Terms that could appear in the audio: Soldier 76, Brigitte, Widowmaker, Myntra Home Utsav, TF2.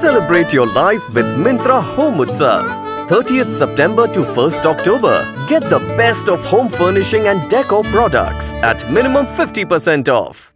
Celebrate your life with Myntra Home Utsav. 30th September to 1st October. Get the best of home furnishing and decor products at minimum 50% off.